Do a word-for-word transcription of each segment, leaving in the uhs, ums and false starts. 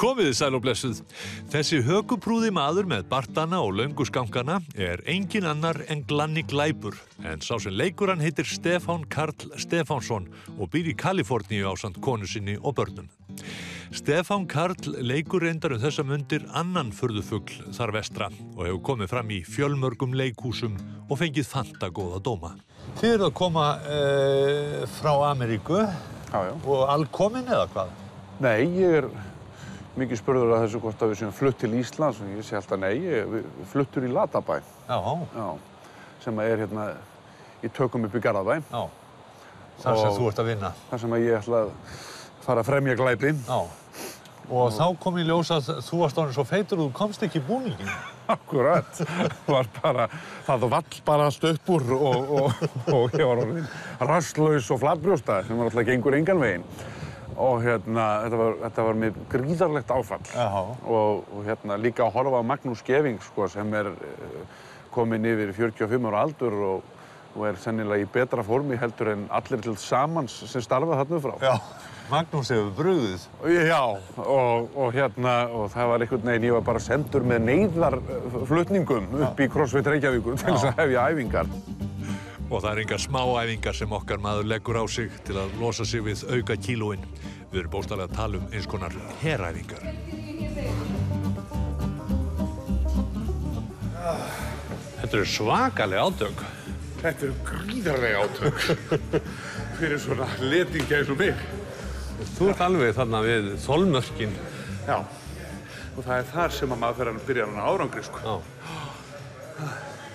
Komiði sæl og blessuð. Þessi hökuprúði maður með bartana og löngu skankana er engin annar en Glannik Leibur, en sá sem leikur hann heitir Stefán Karl Stefánsson og býr í Kaliforníu ásamt konu sinni og börnum. Stefán Karl leikur reyndar um þessa mundir annan furðufugl þar vestra og hefur komið fram í fjölmörgum leikhúsum og fengið fanta góða dóma. Þið eruð að koma uh, frá Ameríku og alkomin eða hvað? Nei, ég er... Mikið spurður að þessu hvort að við séum flutt til Íslands og ég sé alltaf nei, við fluttur í Latabæ. Já. Já, sem er hérna í tökum upp í Garðabæ. Já, þar sem þú ert að vinna. Þar sem ég ætla að fara að fremja glæpi. Já, og þá kom ég ljós að þú varst orðinn svo feitur og þú komst ekki í búninginn. Akkurat, var bara, það vall bara allt upp úr og, og, og ég var orðinn rasslaus og flatbrjósta sem var alltaf gengur engan veginn. Og hérna, þetta var, þetta var mér gríðarlegt áfall. Og, og hérna líka að horfa á Magnús Scheving, sko, sem er kominn yfir fjörutíu og fimm ára aldur og, og er sennilega í betra formi heldur en allir til samans sem starfa þarna frá. Já, Magnús hefur brugðið. Já, og, og hérna, og það var einhvern veginn, ég var bara sendur með neyðarflutningum upp í Crossfit Reykjavík til þess að hefja æfingar. Og það er engar smáæfingar sem okkar maður leggur á sig til að losa sig við auka kílóin. Við erum bókstaflega að tala um eins konar heræfingar. Þetta eru svakaleg átök. Þetta eru gríðarleg átök fyrir svona letinga eins og mig. Þú ert alveg þarna við þolmörkin. Já, og það er þar sem að maður fer að byrja hann á árangri, sko. Já.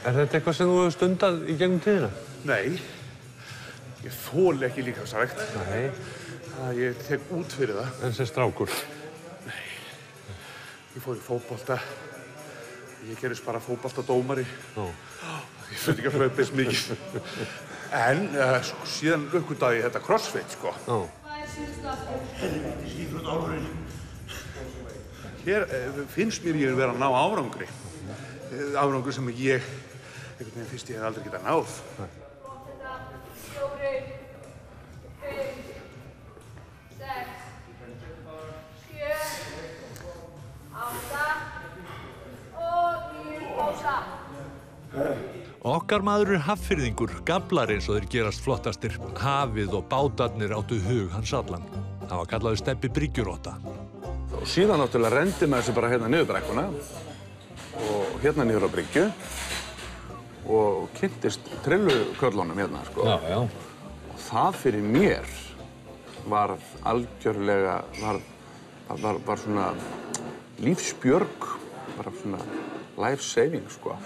Er þetta eitthvað sem þú hefur stundað í gegnum tíðina? Nei. Ég þoli ekki líka þessa vekt. Nei. Það ég tek út fyrir það. En sem strákur? Nei. Ég fór í fótbolta. Ég gerist bara fótboltadómari. Ó. Ég finn ekki að hlaupið svo mikið. En uh, sko, síðan aukvitaði ég þetta crossfit, sko. Ó. Hér uh, finnst mér ég vera að ná árangri. Árangur sem ég, einhvern veginn fyrst ég hef aldrei getað náð. Okkar maður er Hafnfirðingur, gaflar eins og þeir gerast flottastir. Hafið og bátarnir áttu hug hans allan. Það var kallaður Stebbi bryggjurotta. Og síðan náttúrulega rendi maður sig bara hérna niður brekkuna. Og hérna niður á bryggju og kynntist trillukörlunum hérna, sko. Já, já. Og það fyrir mér var algjörlega, var, var, var svona lífsbjörg, bara svona life saving, sko.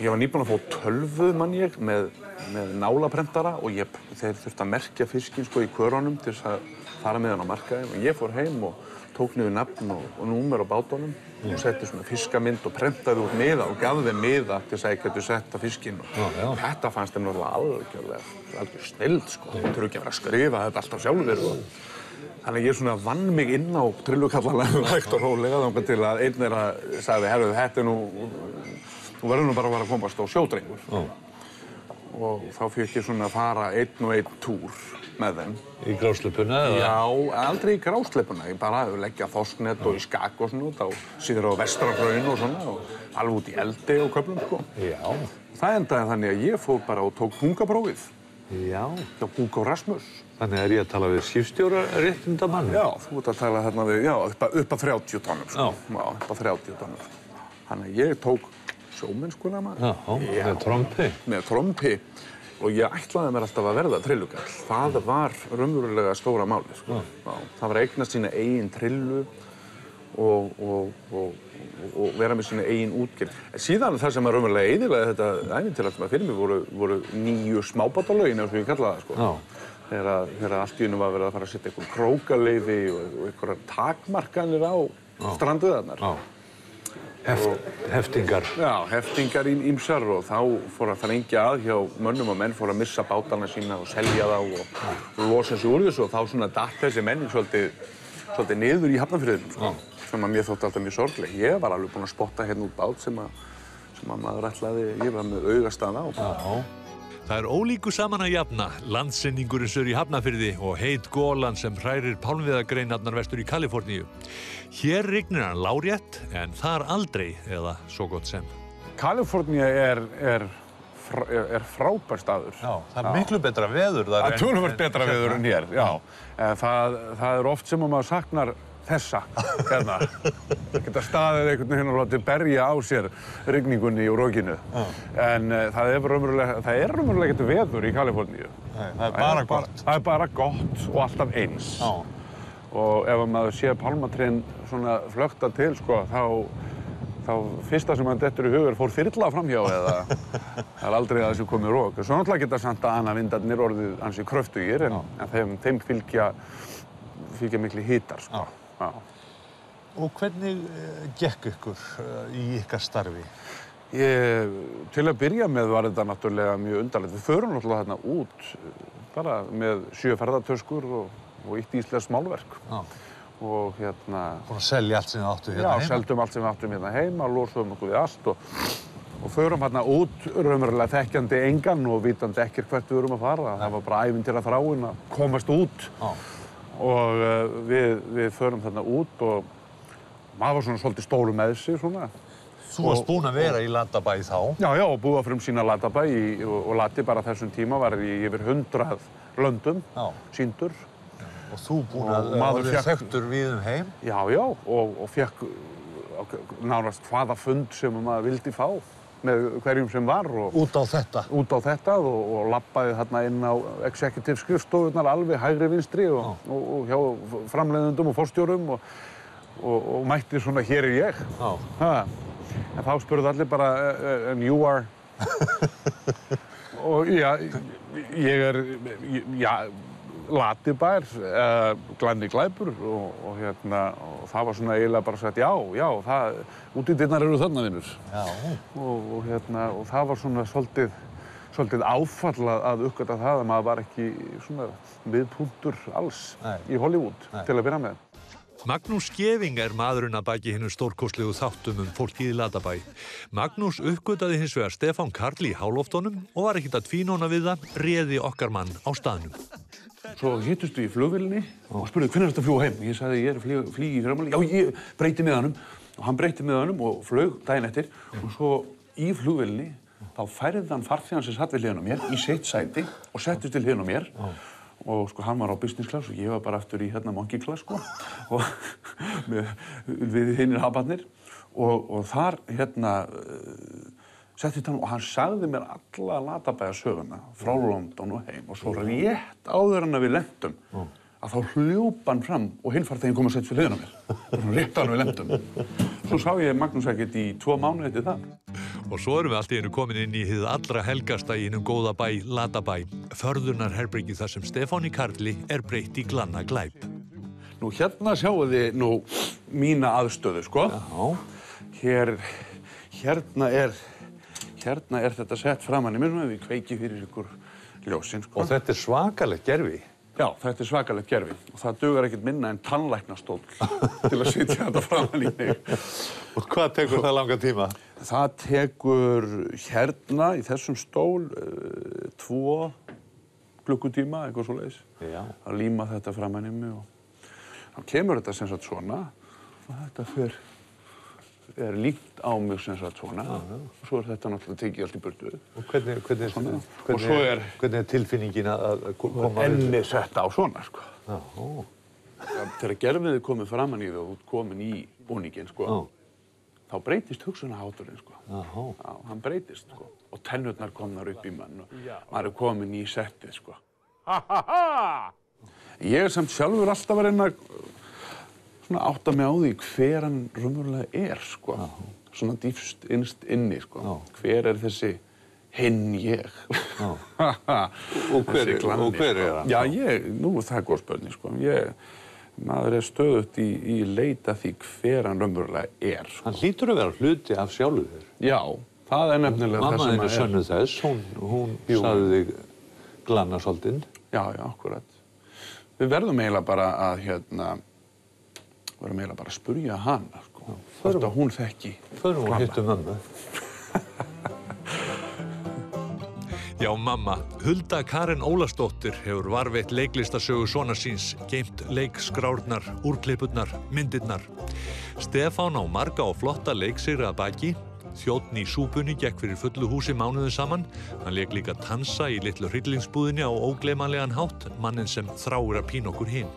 Ég var nýbúinn að fá tölvu, mann ég, með, með nálaprentara og ég, þeir þurfti að merkja fiskinn, sko, í körunum til þess að fara með hann á markaðinn. Og ég fór heim og tók niður nafn og, og númer á bátunum. Hún setti svona fiskamind og prentaði út miða og gaf þeim miða til þess að ég gæti setta fiskinn. Þetta fannst þeim náttúrulega algjörlega snild, sko. Þú þurfti ekki að vera að skrifa þetta alltaf sjálfur. Þannig að ég svona vann mig inn á trillukallanlega hægt og rólega þangað til að einn þeirra sagði, herru, þetta er nú, þú verður nú bara að vera að komast á sjódrengur. Og þá fékk ég svona að fara einn og einn túr með þeim. Í grásleppuna eða? Já, aldrei í grásleppuna. Ég bara hefur leggjað þorsknet og í skak og svona og síður á vestrarhraun og svona og alveg út í eldi og köflum, sko. Já. Það endaði þannig að ég fór bara og tók tungaprófið. Já. Hjá Búk og Rasmus. Þannig er ég að tala við skipstjóra réttinda manni. Já, þú ert að tala þarna við, já, upp að, upp að þrjátíu tonnum, sko. Já. Já, upp að þrjátíu tonnum. Þannig að ég tók sjómennskuna mann. Já, já, með trompi. Með trompi. Og ég ætlaði mér alltaf að verða trillugall. Það var raunverulega stóra máli, sko. Ja. Það var að eignast sína eigin trillu og, og, og, og vera með sína eigin útgerð. Síðan það sem var raunverulega eyðilega þetta ævintýri sem var fyrir mig voru, voru nýju smábátalögin, eins og ég kallaði það, sko. Ja. Þegar, þegar allt í einu var verið að fara að setja einhver krókaleifi og, og einhverjar takmarkanir á ja. stranduðarnar. Ja. Heft, heftingar. Já, heftingar í ýmsar og þá fór að þrengja að hjá mönnum og menn fór að missa bátana sína og selja þá og, og losa sig úr þessu og þá svona datt þessi menning svolítið, svolítið niður í Hafnarfirðinum, sko, sem að mér þótti alltaf mjög sorgleg. Ég var alveg búinn að spotta hérna út bát sem að, sem að maður ætlaði, ég var með augastað á. Já. Það er ólíku saman að jafna, landsinningurinn sör í Hafnarfirði og heit gólan sem hrærir pálmviðagreinarnar vestur í Kaliforníu. Hér rignir hann lárétt, en þar aldrei, eða svo gott sem. Kaliforníu er, er, frá, er frábær staður. Já, það er já. Miklu betra veður þar. Það er betra veður en hér, já. Það, það er oft sem að maður saknar þessa, hérna. Það geta staðið einhvern veginn og látið berja á sér rigningunni og rokinu. Uh. En uh, það er raunverulega ekkert veður í Kaliforníu. Nei, það er bara gott. Það er bara gott og alltaf eins. Uh. Og ef maður sé pálmatrén svona flökta til, sko, þá, þá fyrsta sem maður dettur í hugur fór þyrla framhjá eða það er aldrei að þessu komið rók. Svo náttúrulega geta samt að annað vindarnir orðið ansi kröftugir, en, uh. en þeim, þeim fylgja, fylgja miklu hitar, sko. Uh. Og hvernig gekk ykkur í ykkar starfi? Ég, til að byrja með var þetta náttúrulega mjög undarlegt. Við förum náttúrulega þarna út bara með sjö ferðartöskur og, og eitt íslenskt málverk. Já. Og hérna... Búin að selja allt sem við áttum hérna já, heima. Já, seldum allt sem við áttum hérna heima, losuðum okkur við allt og, og förum þarna út raunverulega þekkjandi engan og vitandi ekkert hvert við erum að fara. Það var bara ævinn til að þráin að komast út. Já. Og uh, við, við förum þarna út og maður var svona svolítið stóru með sig svona. Þú varst búinn að vera og, í Latabæ þá? Já, já, og búið að frumsýna Latabæ í, og, og Lati bara þessum tíma var í yfir hundrað löndum sýndur. Og þú búinn að vera þekktur við um heim? Já, já, og, og fekk nánast hvaða fund sem maður vildi fá með hverjum sem var. Og, út á þetta? Út á þetta og, og labbaði þarna inn á executive skrifstofunar alveg hægri vinstri og, og, og hjá framleiðendum og forstjórum og, og, og mætti svona hér er ég. Ha, en þá spurði allir bara, and you are? Og já, ég er, já, Latibær, uh, Glannik Leibur og, og hérna, og það var svona eiginlega bara sagt, já, já, það, útidyrnar eru þarna vinnur. Já. Og, og hérna, og það var svona svolítið, svolítið áfall að uppgöta það að maður var ekki svona miðpunktur alls nei. Í Hollywood nei. Til að byrja með. Magnús Scheving er maðurinn að baki hinum stórkostlegu þáttum um fólkið í Latabæ. Magnús uppgötaði hins vegar Stefán Karl í háloftunum og var ekkert að tvínóna við það, réði okkar mann á staðnum. Svo hittustu í flugvélinni og spurði hvernig er þetta að fljúga heim? Ég sagði ég er að flýja í framhald. Já, ég breyti með honum og hann breyti með honum og flög daginn eftir og svo í flugvélinni þá færði hann farþegann sem satt við hliðina á mér í sitt sæti og settist til hliðina á mér. Og sko, hann var á business class og ég var bara aftur í hérna monkey class, sko, og með, við hinir haparnir. Og, og þar, hérna, uh, settist hann og hann sagði mér alla Latabæjarsöguna frá London og heim. Og svo rétt áður hann að við lentum, að þá hljóp hann fram og hinn farþeginn kom að setja fyrir hliðina á mér. Og hann rétt áður hann að við lentum. Svo sá ég Magnús ekkert í tvo mánuði eftir það. Og svo erum við allt í einu komin inn í hið allra helgasta í einum góða bæ, Latabæ, förðunarherbergi þar sem Stefáni Karli er breytt í glanna glæp. Nú hérna sjáu þið nú mína aðstöðu, sko. Já. Hér, hérna er, hérna er þetta sett framan í mér, við kveiki fyrir ykkur ljósin, sko. Og þetta er svakalegt gervi. Já, þetta er svakalegt gerfi og það dugar ekkert minna en tannlæknastóll til að sitja þetta framan í mig. Og hvað tekur það langa tíma? Það tekur hérna í þessum stól uh, tvo klukkutíma, eitthvað svoleiðis. Já. Að líma þetta framan í mig og þá kemur þetta sem sagt svona og þetta fer, er líkt á mig sem sagt svona. Já, já. Og svo er þetta náttúrulega tekið allt í burtu. Og hvernig, hvernig, hvernig, hvernig, og er, hvernig er tilfinningin að, að koma að enni við? Setta á svona, sko. Já, ó. Þegar gerfiði komið framan í þau og komin í búninginn, sko. Já. Þá breytist hugsunarhátturinn, sko. Aha. Já, hann breytist, sko. Og tennurnar komnar upp í mann og maður er komin í settið, sko. Ha, ha, ha! Ég er samt sjálfur alltaf að reyna svona átta mig á því hver hann raunverulega er, sko. Aha. Svona dýpst innst inni, sko. Já. Hver er þessi hinn ég? Já. Ha, ha! Og hver, glanni, og hver er það? Já, ég, nú er það góð spurning, sko. Ég... Maður er stöðugt í, í leita því hver hann raunverulega er, sko. Hann hlýtur að vera hluti af sjálfu þér. Já, það er nefnilega það sem maður er. Mamma er sönnu þess, hún, hún sagði þig glanna svolítinn. Já, já, akkurat. Við verðum eiginlega bara að, hérna, verðum eiginlega bara að spurja hana, sko. Hvort að hún þekki glanna. Förum og hittum mömmu. Já, mamma. Hulda Karen Ólafsdóttir hefur varveitt leiklistasögu svona síns, geymt leikskrárnar, úrklippurnar, myndirnar. Stefán á marga og flotta leiksigra að baki. Þjónn í súpunni gekk fyrir fullu húsi mánuðum saman. Hann lék líka tansa í litlu hryllingsbúðinni á ógleymanlegan hátt, mannin sem þráir að pína okkur hin.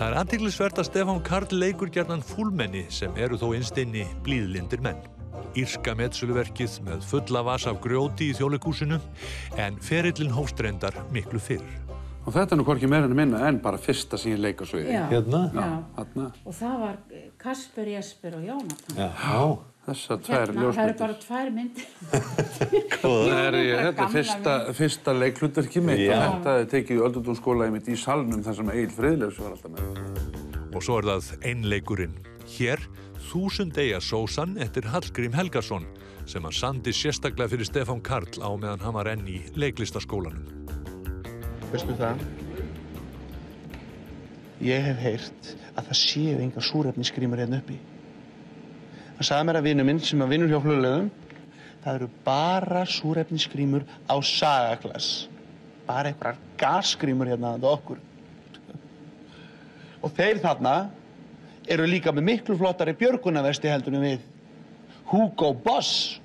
Það er athyglisvert að Stefán Karl leikur gjarnan fúlmenni sem eru þó innst inni blíðlyndir menn. Írska metsöluverkið með fulla vas af grjóti í Þjóðleikhúsinu, en ferillinn hófst reyndar miklu fyrr. Og þetta er nú hvorki meira en minna en bara fyrsta sem ég leik á sviði. Já, hérna? Já, hérna. Og það var Kasper, Jesper og Jónatan. Já, þessar tvær ljósmyndir. Það eru bara tvær myndir. Góður. Það er þetta er fyrsta, fyrsta leiklutverkið mitt og þetta er tekið öldutúnsskólaði mitt í salnum þar sem Egil Friðleifs var alltaf með. Og svo er það einleikurinn. Hér Þúsund eiga sósan eftir Hallgrím Helgason sem hann samdi sérstaklega fyrir Stefán Karl á meðan hann var enn í leiklistaskólanum. Veistu það? Ég hef heyrt að það séu engar súrefnisgrímur hérna uppi. Hann sagði mér að vinur minn sem að vinur hjá flugleðum, það eru bara súrefnisgrímur á sagaglass. Bara einhverjar gasgrímur hérna að okkur. Og þeir þarna eru líka með miklu flottari björgunarvesti heldunum við. Hugo Boss.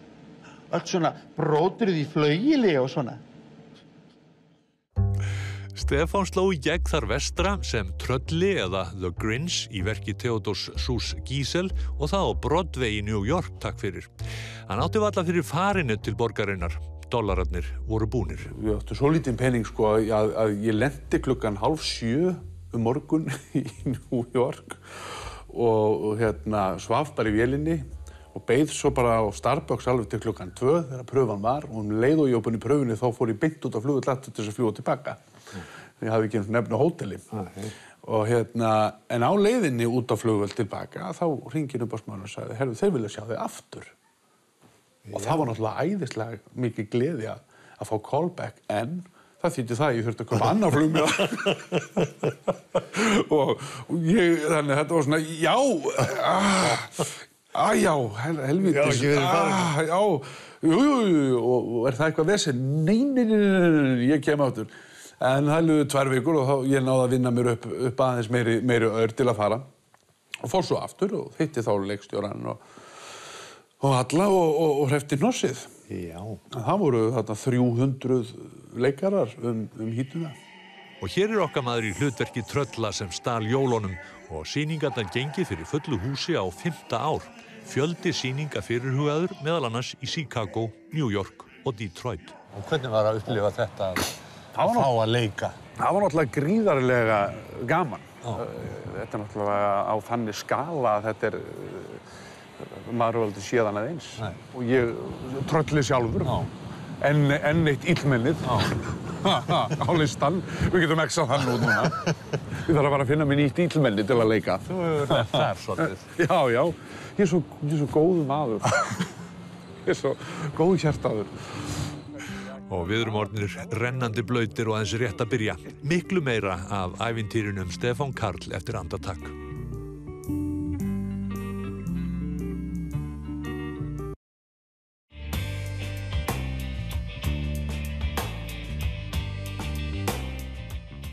Allt svona brótirð í flauginni og svona. Stefán sló í gegn þar vestra sem Trölli eða The Grinch í verki Theodors Sus Giesel og það á Broadway í New York, takk fyrir. Hann átti varla fyrir farinu til borgarinnar. Dollararnir voru búnir. Við áttu svo lítinn pening sko að, að ég lenti klukkan hálf sjö um morgun í New York og hérna svaf bara í vélinni og beið svo bara á Starbucks alveg til klukkan tvö þegar pröfan var og um leið og ég var búinn í pröfunni þá fór ég beint út á flugvöll aftur til þess að fljúga tilbaka. Ég hafði ekki nefn á hóteli. Okay. Og hérna, en á leiðinni út á flugvöll tilbaka þá hringir umboðsmaðurinn og sagði, herru, þeir vilja sjá þig aftur. Yeah. Og það var náttúrulega æðislega mikið gleði að, að fá callback en það þýtti það að ég þurfti að koma annað flugmiða og ég, þannig að þetta var svona, já, aah, aðjá, helvítis, aah, já, jú, jú, jú, og er það eitthvað vesinn? Nei, nei, nei, nei, ég kem áttur. En það liðu tvær vikur og þá ég náði að vinna mér upp, upp aðeins meiri, meiri ör til að fara og fór svo aftur og hitti þá leikstjórann og, og alla og, og, og hrefti hnossið. Já. Það voru þarna þrjú hundruð leikarar um, um hítuna. Og hér er okkar maður í hlutverki Trölla sem stal jólunum og sýningarnar gengið fyrir fullu húsi á fimmta ár. Fjöldi sýninga fyrirhugaður meðal annars í Chicago, New York og Detroit. Og hvernig var að upplifa þetta að fá að leika? Það var náttúrulega gríðarlega gaman. Ah. Þetta er náttúrulega á þannig skala að þetta er maður valdi séðan að eins. Nei. Og ég trölli sjálfur enn en eitt illmennið á listan. Við getum exað það nú núna. Ég þarf að fara að finna mér nýtt illmenni til að leika. Þú hefur verið þar svolítið. Já, já. Ég er svo, ég er svo góð maður. Ég er svo góð hjartaður. Og við erum orðnir rennandi blautir og aðeins rétt að byrja. Miklu meira af ævintýrunum Stefán Karl eftir andartak.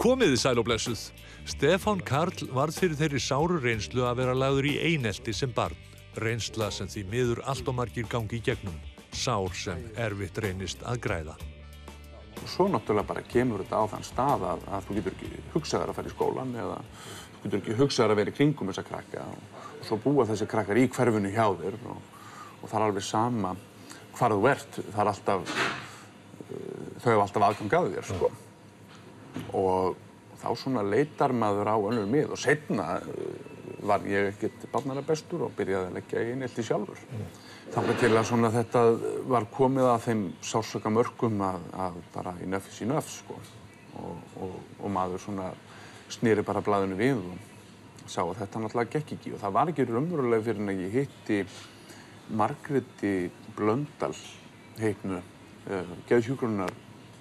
Komiði sæl og blessuð. Stefán Karl varð fyrir þeirri sáru reynslu að vera lagður í einelti sem barn. Reynsla sem því miður allt og margir gangi í gegnum. Sár sem erfitt reynist að græða. Og svo náttúrulega bara kemur þetta á þann stað að, að þú getur ekki hugsað þér að fara í skólan eða þú getur ekki hugsað þér að vera í kringum þessa krakka og, og svo búa þessi krakkar í hverfinu hjá þér og, og það er alveg sama hvar þú ert. Það er alltaf, þau hafa alltaf aðgang að þér, sko. Og þá svona leitar maður á önnur mið og seinna var ég ekkert barnanna bestur og byrjaði að leggja einelti sjálfur. Mm. Þannig til að svona þetta var komið að þeim sársauka mörkum að, að bara í nöfis í nöfs, sko. Og, og, og maður svona sneri bara blaðinu við og sá að þetta náttúrulega gekk ekki. Og það var ekki raunverulega fyrir en að ég hitti Margréti Blöndal heitnu uh, geðhjúkrunar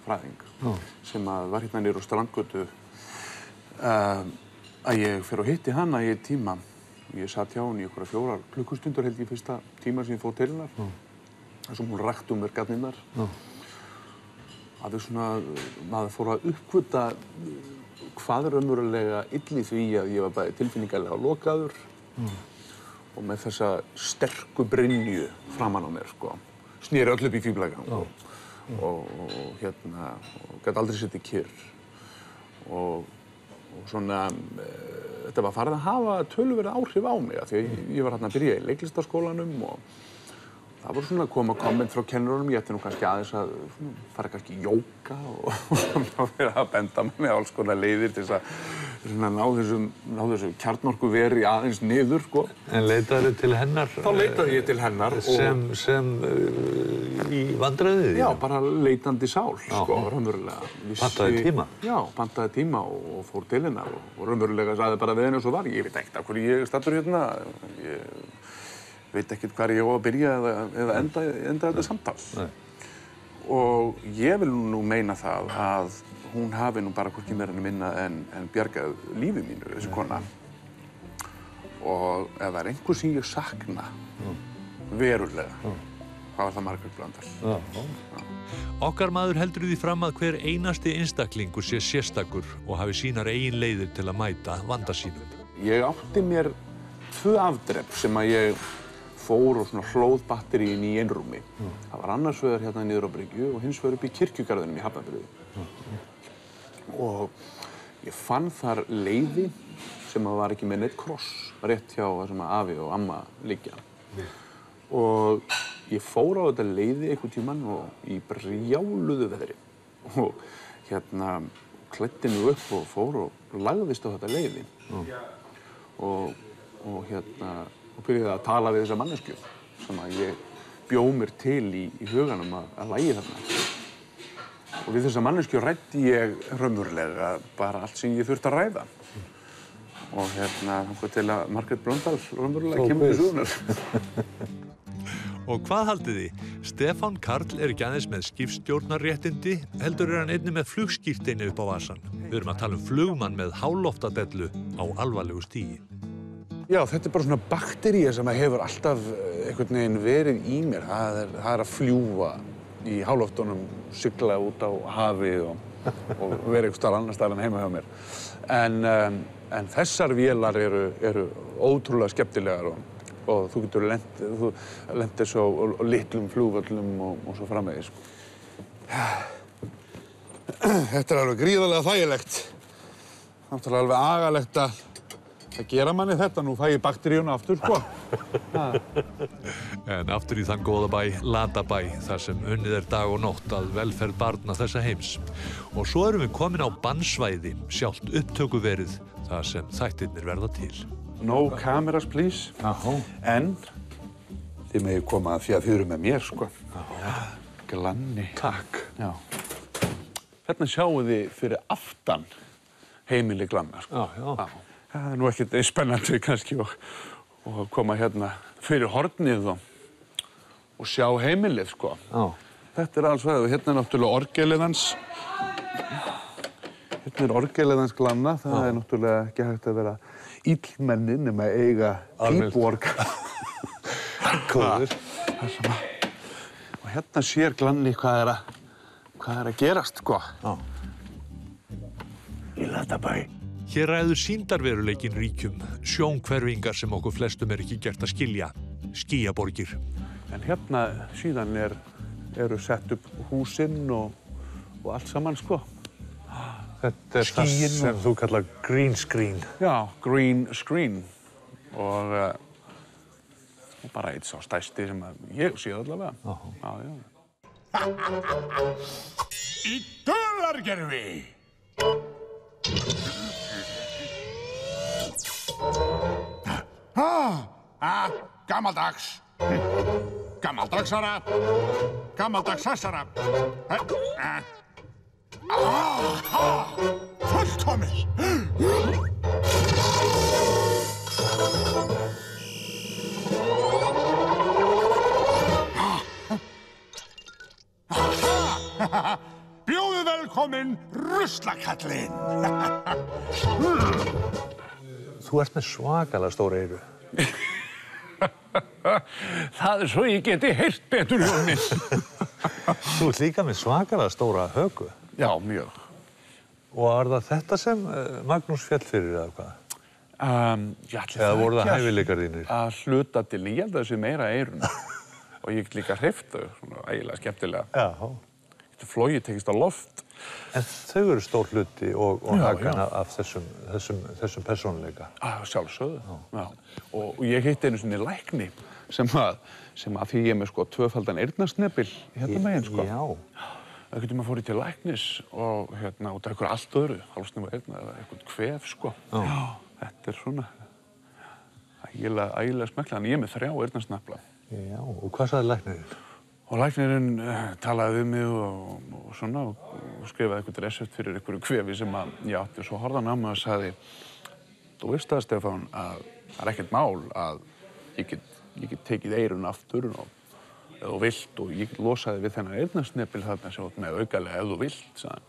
fræðing, Nú. sem að var hérna niður á Strandgötu, uh, að ég fer og hitti hana í einn tíma. Ég satt hjá hún í okkur fjórar klukkustundur held ég fyrsta tíma sem ég fór til hennar. Þar sem hún rakti um mér gagnirnar. að við svona, maður fór að uppkvita hvað er raunverulega illi því að ég var bæði tilfinningalega lokaður mm. og með þessa sterku brynju framan á mér, sko. Snýri öll upp í fíflagang oh. og, mm. og, og hérna, og gæti aldrei setið kyrr. Og, og svona, e, þetta var farið að hafa töluverð áhrif á mig, af því ég, ég var hérna að byrja í leiklistarskólanum og það voru svona að koma komment frá kennurunum, ég ætti nú kannski aðeins að fara kannski í jóka og það verið að benda manni á alls konar leiðir til þess að ná þessum, þessum kjarnorku veri aðeins niður, sko. En leitaðu til hennar? Þá leitaði ég til hennar og... Sem, sem uh, í vandræðið? Já, bara leitandi sál, já. Sko, raunverulega. Vissi... Pantaði tíma? Já, pantaði tíma og, og fór til hennar og, og raunverulega sagði bara við henni og svo var. Ég veit ekkert af hverju ég staddur hérna. Ég... veit ekkert hvar ég á að byrja eða, eða enda, enda þetta samtal. Og ég vil nú meina það að hún hafi nú bara hvorki meira en minna en, en bjargað lífi mínu, þessi kona. Og ef það er einhver sem ég sakna Nei. verulega, Nei. hvað var það margur blandal. Okkar maður heldur því fram að hver einasti einstaklingur sé sérstakur og hafi sínar eigin leiðir til að mæta vanda sínum. Ég átti mér tvö afdrep sem að ég fór og svona hlóð batteríin í einrúmi. Mm. Það var annars vegar hérna niður á Bryggju og hins vegar upp í kirkjugarðinum í Hafnarfirði. Mm. Og ég fann þar leiði sem var ekki með neitt kross, rétt hjá það sem að afi og amma liggja. Mm. Og ég fór á þetta leiði einhvern tímann og í brjáluðu veðri. Og hérna klæddi mig upp og fór og lagðist á þetta leiði. Mm. Og, og hérna og byrjaði að tala við þessa manneskju sem að ég bjó mér til í, í huganum að, að lægi þarna. Og við þessa manneskju ræddi ég raunverulega bara allt sem ég þurfti að ræða. Og hérna þangað til að Margrét Blöndal raunverulega kemur í sögunar. Og hvað haldið þið? Stefán Karl er ekki aðeins með skipstjórnarréttindi, heldur er hann einnig með flugskírteini upp á vasan. Við erum að tala um flugmann með háloftadellu á alvarlegu stigi. Já, þetta er bara svona baktería sem hefur alltaf einhvern veginn verið í mér. Það er, það er að fljúga í háloftunum, sigla út á hafið og, og vera einhvers staðar annars staðar en heima hjá mér. En, um, en þessar vélar eru, eru ótrúlega skemmtilegar og, og þú getur lent, þú lent þessu á, á, á litlum flugvöllum og, og svo framvegis. Þetta er alveg gríðarlega þægilegt. Náttúrulega alveg agalegt að það gera manni þetta, nú fæ ég bakteríuna aftur, sko. En aftur í þann góða bæ, Latabæ, þar sem unnið er dag og nótt að velferð barna þessa heims. Og svo erum við komin á bannsvæði, sjálft upptökuverið, þar sem þættirnir verða til. No cameras, please. Aha. En þið megið koma því að þið eru með mér, sko. Já, Glanni. Takk. Já. Hérna sjáum þið fyrir aftan heimili Glanna, sko. Já, já. Já. Það er nú ekkert eins spennandi kannski og, og koma hérna fyrir hornið og, og sjá heimilið, sko. Oh. Þetta er alls vegar, hérna er náttúrulega orgelið hans. Hérna er orgelið hans Glanna, það oh. er náttúrulega ekki hægt að vera illmenni nema eiga pípuorgel. Góður. Og hérna sér Glanni hvað er að, hvað er að gerast, sko. Oh. Í Latabæ. Hér ræður sýndarveruleikin ríkjum, sjónhverfingar sem okkur flestum er ekki gert að skilja, skýjaborgir. En hérna síðan er, eru sett upp húsinn og, og allt saman, sko. Þetta er skýin það sem og... þú kallar green screen. Já, green screen. Og, og bara eitt sá stærsti sem að ég sé allavega. Já, já. Í dólargerfi! Ah, ah, gamaldags, gamaldagsara, gamaldagssassara, ah, ah, ah, fullkomið. Bjóðu velkominn, ruslakallinn. Þú ert með svakalega stóra eyru. Það er svo ég geti heyrt betur hjá mér. Þú ert líka með svakalega stóra höku. Já, mjög. Og var það þetta sem Magnús féll fyrir eða hvað? Um, eða voru það hæfileikar þínir? Að hluta til, ég held að þessi meira eyrun. Og ég get líka hreyft þau, svona ægilega skemmtilega. Já. Þetta flogið tekist á loft. En þau eru stór hluti og, og hakan af þessum, þessum, þessum persónuleika? Að sjálfsögðu, já. já. Og, og ég hitt einu svona lækni sem að, sem að því ég er með sko tvöfaldan eyrnasnebil hérna meginn sko. Já. Það getur maður fórið til læknis og hérna út af einhverju allt öðru, hálsnef og eyrna eða einhvern kvef sko. Já. já. Þetta er svona ægilega, ægilega smekklega, en ég er með þrjá eyrnasnebla. Já, og hvað sagði læknirinn? Og læknirinn uh, talaði við mig og, og svona og, og skrifaði eitthvað recept fyrir einhverju kvefi sem að ég átti og svo horfði hann á mig og sagði: Þú veist það, Stefán, að það er ekkert mál að ég get, ég get tekið eyrun aftur og ef þú vilt og ég losaði við þennan eyrnasnebil þarna sem átt með aukalega ef þú vilt, sagði hann.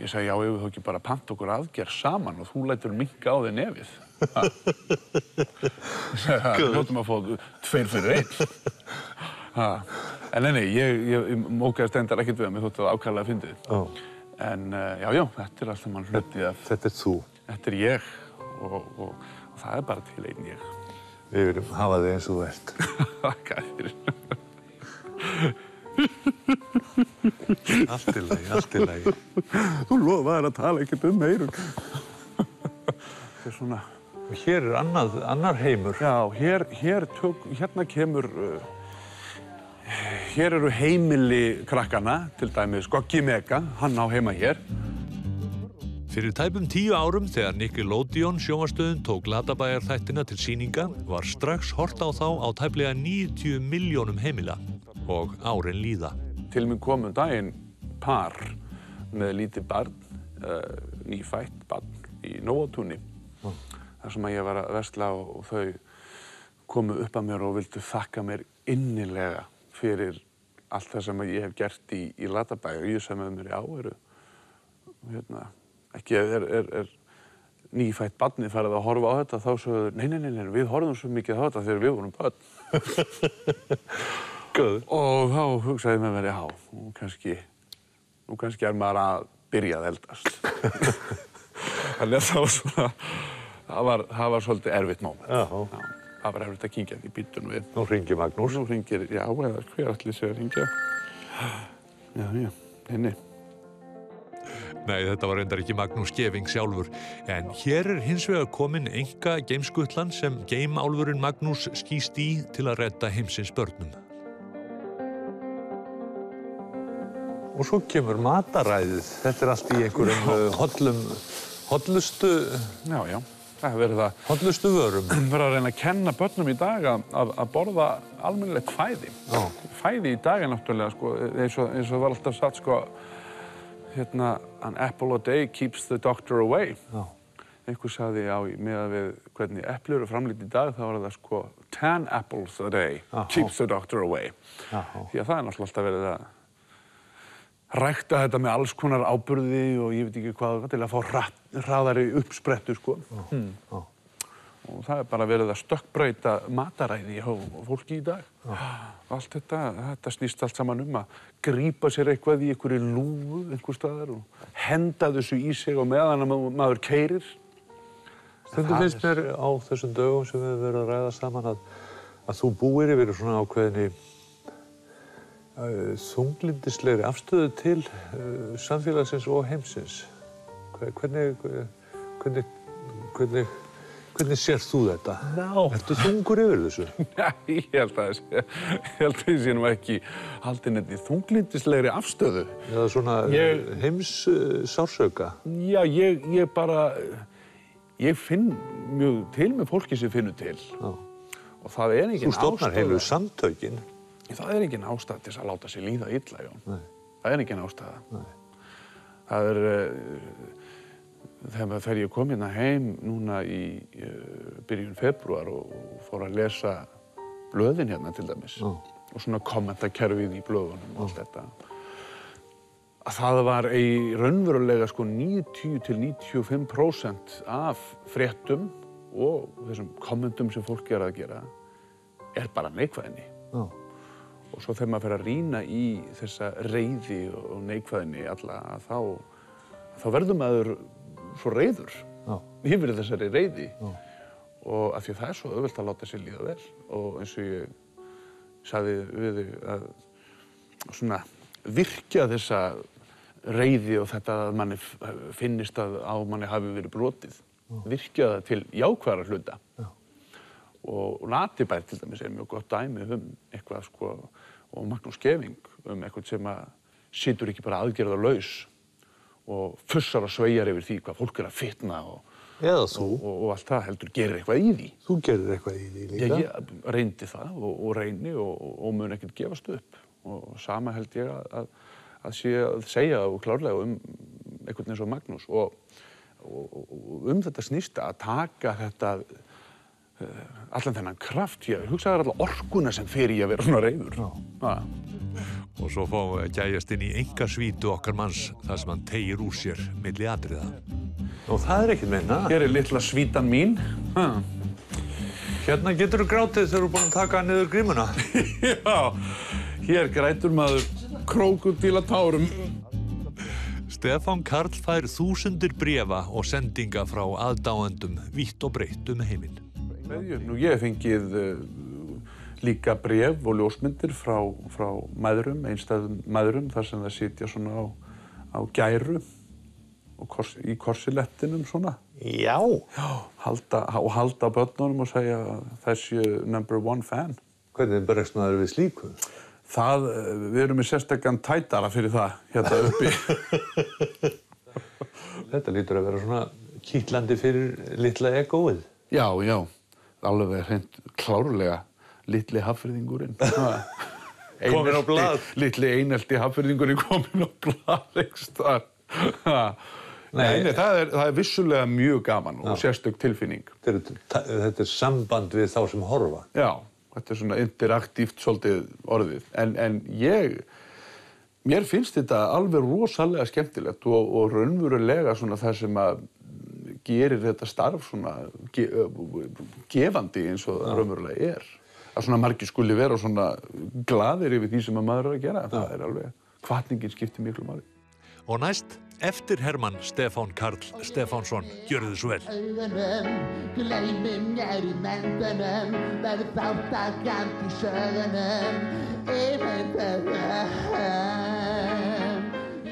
Ég sagði: Já, ef við þá ekki bara panta okkur aðgerð saman og þú lætur minnka á þig nefið. Við hljótum að fá tveir fyrir einn. Ha. En nei, nei, ég, ég mókaðist endar ekkert við að mér þótti það ákaflega fyndið. Oh. En uh, já, já, þetta er alltaf mann hluti af... Þetta er þú. Þetta er ég og, og, og, og það er bara til einn ég. Við viljum hafa þig eins og þú ert. Gæðir. Allt í lagi, allt í lagi. Þú lofaðir að tala ekkert um eyrun. Þetta er svona... Og hér er annað, annar heimur. Já, hér, hér tök, hérna kemur... Uh, Hér eru heimili krakkana, til dæmi Skoggi Mega, hann á heima hér. Fyrir tæpum tíu árum þegar Nickelodeon sjónvarpsstöðin tók Latabæjarþættina til sýninga var strax hort á þá á tæplega níutíu milljónum heimila og árin líða. Til mig kom um daginn par með lítið barn, uh, nýfætt barn í Nóatúni. Oh. Þar sem að ég var að versla og, og þau komu upp að mér og vildu þakka mér innilega fyrir allt það sem ég hef gert í, í Latabæ og ég sem hef mér í áveru. Hérna, ekki ef er, er, er nýfætt barni farið að horfa á þetta, þá sögðu nei, nei, nei, nei, við horfðum svo mikið á þetta þegar við vorum barn. Og þá hugsaði ég með mér, já, nú kannski, nú kannski er maður að byrja að eldast. Þannig að það var svona, það var, það var svolítið erfitt moment. Já. Það var erfitt að kynkja því býttunum við. Nú hringir Magnús. Nú hringir, já, eða hver allir séu að hringja. Já, já, henni. Nei, þetta var reyndar ekki Magnús Scheving sjálfur. En hér er hins vegar komin enga geimskutlan sem geimálfurinn Magnús skýst í til að redda heimsins börnum. Og svo kemur mataræðið. Þetta er allt í einhverjum hollum, hollustu... Já, já. Það verður það. Hollustu vörum. Það verður að reyna að kenna börnum í dag að, að, að borða almennilegt fæði. Já. Fæði í dag er náttúrulega, sko, eins og, eins og var alltaf sagt, sko, hérna, an apple a day keeps the doctor away. Já. Einhver sagði, já, með að við hvernig eplur eru framleidd í dag, þá var það, sko, ten apples a day Aha. keeps the doctor away. Já. Því að það er náttúrulega alltaf verið að rækta þetta með alls konar áburði og ég veit ekki hvað, til að fá rætt, hraðari uppsprettu, sko. Oh, mm. oh. Og það er bara verið að stökkbreyta mataræði hjá fólki í dag. Oh. Allt þetta, þetta snýst allt saman um að grípa sér eitthvað í einhverju lúgu, einhver staðar, og henda þessu í sig og meðan að maður keyrir. Þetta finnst mér á þessum dögum sem við höfum verið að ræða saman að, að þú búir yfir svona ákveðinni þunglindislegri afstöðu til uh, samfélagsins og heimsins. Hvernig, hvernig, hvernig, hvernig sér þú þetta? Ná. Ertu þungur yfir þessu? Nei, ég held að ég sé nú ekki haldin þetta í þunglindislegri afstöðu. Eða svona ég, heims uh, sársauka? Já, ég, ég bara, ég finn mjög til með fólki sem finnur til. Já. Og það er engin ástæða. Þú stofnar heilu samtökin. Það er engin ástæða til að láta sér líða illa, já. Nei. Það er engin ástæða. Nei. Það er, uh, þegar ég kom hérna heim núna í uh, byrjun febrúar og, og fór að lesa blöðin hérna til dæmis oh. og svona kommentakerfið í blöðunum og allt þetta. Að það var í raunverulega sko níutíu til níutíu og fimm prósent af fréttum og þessum kommentum sem fólk er að gera er bara neikvæðinni. Oh. og svo þegar maður fer að rýna í þessa reiði og neikvæðni alla þá, þá verður maður svo reiður Já. Yfir þessari reiði Já. Og af því það er svo auðvelt að láta sér líða vel og eins og ég sagði við þig að svona virkja þessa reiði og þetta að manni finnist að á manni hafi verið brotið Já. Virkja það til jákvæðra hluta Já. Og Latibær til dæmis er mjög gott dæmi um eitthvað sko og Magnús Scheving um eitthvað sem að situr ekki bara aðgerðarlaus og fussar og sveiar yfir því hvað fólk er að fitna og, og, og, og allt það heldur gerir eitthvað í því. Þú gerir eitthvað í því líka? Ég, ég reyndi það og, og reyni og, og mun ekkert gefast upp og sama held ég að, að, sé, að segja og klárlega um eitthvað eins og Magnús og, og, og um þetta snýst að taka þetta allan þennan kraft, ég hugsaði allan orkuna sem fer í að vera svona reiður. Og svo fáum við að gæjast inn í einkarsvítu okkar manns þar sem hann teygir úr sér milli atriða. Og það er ekkert minna. Hér er litla svítan mín. Ha. Hérna getur þú grátið þegar þú búin að taka niður grímuna. Já, hér grætur maður krókódílatárum. Stefán Karl fær þúsundir bréfa og sendinga frá aðdáendum vítt og breitt um heiminn. Nú, ég hef fengið uh, líka bréf og ljósmyndir frá, frá mæðrum, einstæðum mæðrum, þar sem það sitja svona á, á gæru og kors, í korsilettinum svona. Já! Já, halda, og halda börnunum og segja þessi number one fan. Hvernig bregst maður við slíku? Það, við erum með sérstakann tætara fyrir það, hérna uppi. Þetta lítur að vera svona kýtlandi fyrir litla egóið. Já, já. Alveg hreint klárlega litli hafnfirðingurinn. Kominn á blað. Litli einelti hafnfirðingurinn kominn á blað einhvers staðar. Nei, nei, það er, það er vissulega mjög gaman og sérstök tilfinning. Þetta er, þetta er samband við þá sem horfa. Já, þetta er svona interaktíft svolítið orðið. En, en ég, mér finnst þetta alveg rosalega skemmtilegt og, og raunverulega svona það sem að gerir þetta starf svona ge gefandi eins og það raunverulega er. Að svona margir skuli vera svona glaðir yfir því sem að maður er að gera. Já. Það er alveg, hvatningin skiptir miklu máli. Og næst, eftir Hermann Stefán Karl Stefánsson, gjörðu svo vel.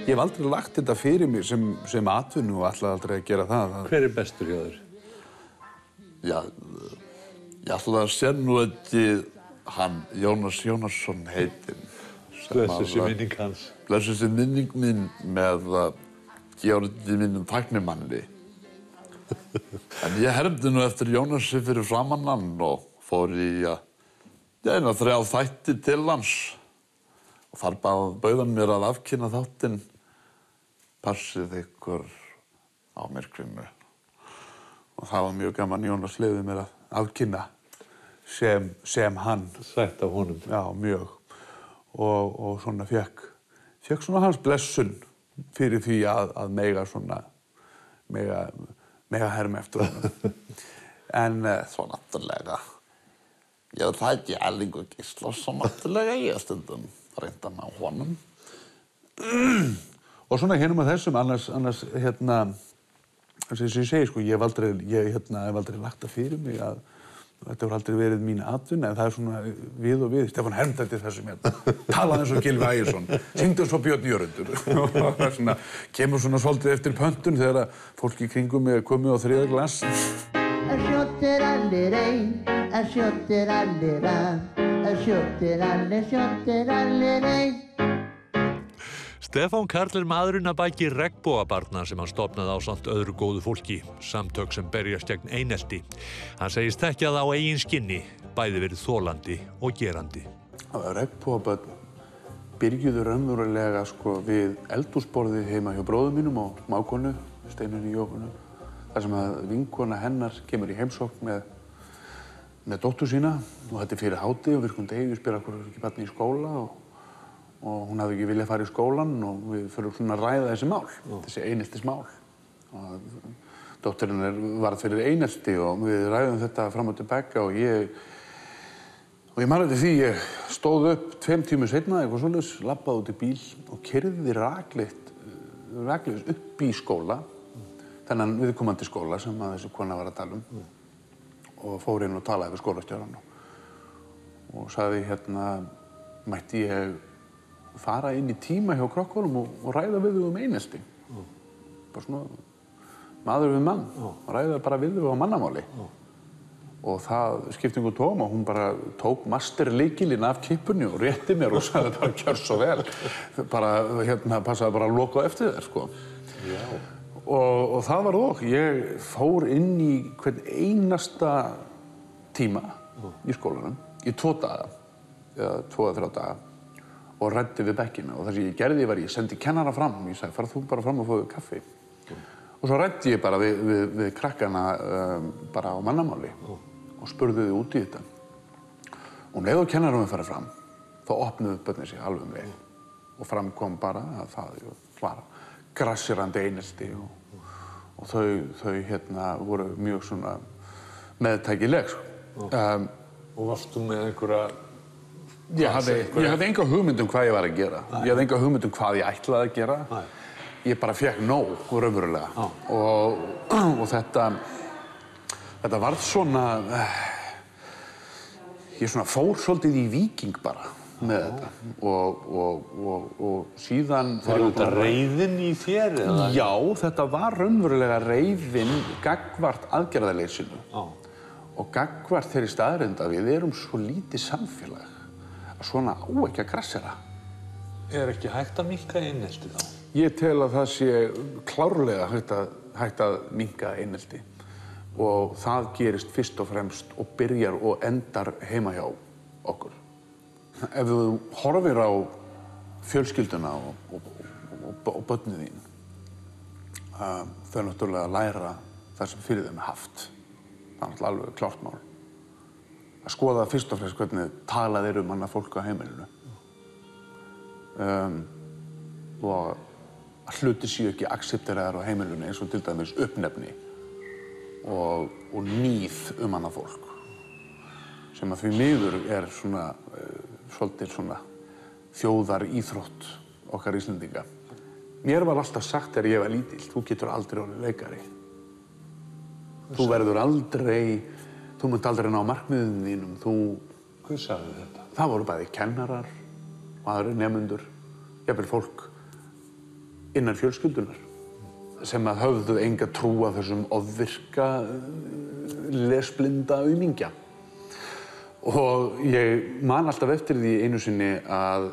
Ég hef aldrei lagt þetta fyrir mér sem, sem atvinnu og ætlaði aldrei að gera það. Hver er bestur hjá þér? Já, ég ætlaði að segja nú ekki hann, Jónas Jónasson heitinn. Blessuð sé minning hans. Blessuð sé minning mín með Georgi mínum tæknimanni. En ég hermdi nú eftir Jónasi fyrir framan hann og fór í að eina þrjá þætti til hans. Og þar bauð hann mér að afkynna þáttinn. Passið ykkur á myrkrinu. Og það var mjög gaman, Jónas leyfði mér að afkynna sem, sem hann. Sætt af honum. Já, mjög. Og, og svona fekk, fekk svona hans blessun fyrir því að, að mega svona, mega, mega herma eftir honum. En svo náttúrulega, ég var það ekki Erling og Gísla, svo náttúrulega ég að stundum reyndan á honum. Og svona hinum að þessum, annars, annars, hérna, sem ég segi, sko, ég hef aldrei, ég, hérna, hef aldrei lagt það fyrir mig að þetta hefur aldrei verið mín atvinna, en það er svona við og við. Stefán hermdætti þessum hérna, talaði eins og Gylfi Ægjesson, syngdi eins og Björn Jörundur. Og það er svona, kemur svona svolítið eftir pöntun þegar að fólk í kringum er komið á þriða glas. En sjótt er allir ein, en sjótt er allir að. Sjóttir allir, sjóttir allir ein. Stefán Karl er maðurinn að baki regnbogabarna sem hann stofnaði ásamt öðru góðu fólki, samtök sem berjast gegn einelti. Hann segist þekkja það á eigin skinni, bæði verið þolandi og gerandi. Regnbogabarn byrjuðu raunverulega sko við eldhúsborðið heima hjá bróðum mínum og mákonu, Steinunni Jókonu, þar sem að vinkona hennar kemur í heimsókn með með dóttur sína og þetta er fyrir háti og virkum degi, við spyrum okkur ekki barni í skóla og, og hún hafði ekki viljað fara í skólan og við förum svona að ræða þessi mál, Jú. Þessi eineltismál. Dótturinn er varð fyrir einelti og við ræðum þetta fram og tilbaka og ég Og ég man eftir því, ég stóð upp tveim tímum seinna, eitthvað svoleiðis, labbaði út í bíl og keyrði rakleitt, rakleitt upp í skóla, þennan viðkomandi skóla sem að þessi kona var að tala um, og fór inn og talaði við skólastjórann og, og sagði hérna, mætti ég fara inn í tíma hjá krökkunum og, og ræða við þau um einelti. Mm. Bara svona, maður við mann, mm. ræða bara við þau á mannamáli. Mm. Og það skipti engu tóma, hún bara tók masterlykilinn af kippunni og rétti mér og sagði bara gjörðu svo vel. Bara, hérna, passaði bara að loka eftir þér, sko. Já. Og, og það var það. Ég fór inn í hvern einasta tíma mm. í skólanum, í tvo daga, eða tvo eða þrjá daga, og ræddi við bekkina. Og það sem ég gerði var, ég sendi kennara fram, ég sagði, fara þú bara fram og fáðu kaffi. Mm. Og svo ræddi ég bara við, við, við krakkana um, bara á mannamáli. Mm. Og spurðu þið út í þetta. Og um leið og kennarum að fara fram, þá opnuðu börnin sig alveg um leið. Og fram kom bara að það var grassirandi einelti og, og þau, þau hérna, voru mjög svona meðtækileg. Um, og varstu með einhverja... Ég hafði, ég hafði enga hugmynd um hvað ég var að gera. Æ. Ég hafði enga hugmynd um hvað ég ætlaði að gera. Æ. Ég bara fekk nóg, raunverulega. Og, og þetta... Þetta varð svona, ég svona fór svolítið í víking bara með þetta og, og, og, og síðan... Var þetta reiðin í þér eða? Já, þetta var raunverulega reiðin gagnvart aðgerðaleysinu og gagnvart þeirri staðreynd að við erum svo lítið samfélag að svona á ekki að grassera. Er ekki hægt að minnka einelti þá? Ég tel að það sé klárlega hægt að, hægt að minnka einelti. Og það gerist fyrst og fremst og byrjar og endar heima hjá okkur. Ef þú horfir á fjölskylduna og, og, og, og börnin þín, uh, þau náttúrulega læra það sem fyrir þeim er haft. Það er náttúrulega alveg klárt mál. Að skoða fyrst og fremst hvernig talað er um annað fólk á heimilinu. Um, og að hluti séu ekki accepteraðar á heimilinu eins og til dæmis uppnefni. Og, og nýð um annað fólk, sem að því miður er svona, uh, svolítið svona þjóðar íþrótt okkar Íslendinga. Mér var alltaf sagt þegar ég var lítill, þú getur aldrei orðið leikari. Þú verður aldrei, þú munt aldrei ná markmiðum þínum, þú... Hvað sagði þetta? Það voru bæði kennarar og aðrir nemendur, jafnvel fólk innan fjölskyldunar. Sem að höfðu enga trú að þessum ofvirka lesblinda aumingja. Og ég man alltaf eftir því einu sinni að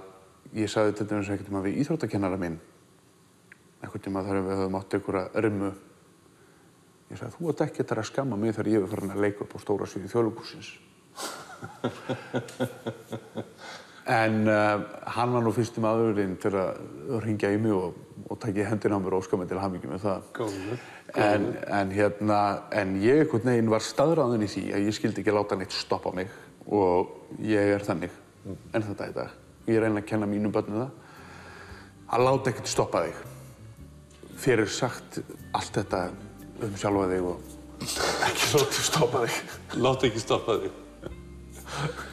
ég sagði til dæmis einhvern tímann við íþróttakennara minn, einhvern tímann þar við höfðum átt einhverja rimmu. Ég sagði, þú ert ekki að skamma mig þegar ég var farin að leika upp á stóra sviði Þjóðleikhússins. En uh, hann var nú fyrstum aðurinn til að hringja í mig og, og taka í hendina á mér og óska mig til hamingju með það. Góður, góður. En, en, hérna, en ég einhvern veginn var staðráðinn í því að ég skyldi ekki láta neitt stoppa mig og ég er þannig mm. enn þetta í dag. Ég reyni að kenna mínum börnum það að láta ekkert stoppa þig. Þér er sagt allt þetta um sjálfa þig og ekki láta stoppa þig. Láta ekki stoppa þig.